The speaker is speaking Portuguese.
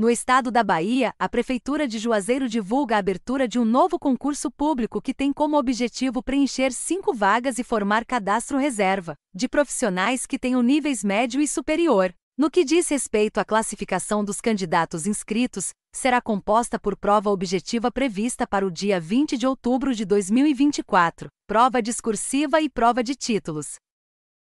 No estado da Bahia, a Prefeitura de Juazeiro divulga a abertura de um novo concurso público que tem como objetivo preencher 5 vagas e formar cadastro reserva de profissionais que tenham níveis médio e superior. No que diz respeito à classificação dos candidatos inscritos, será composta por prova objetiva prevista para o dia 20 de outubro de 2024, prova discursiva e prova de títulos.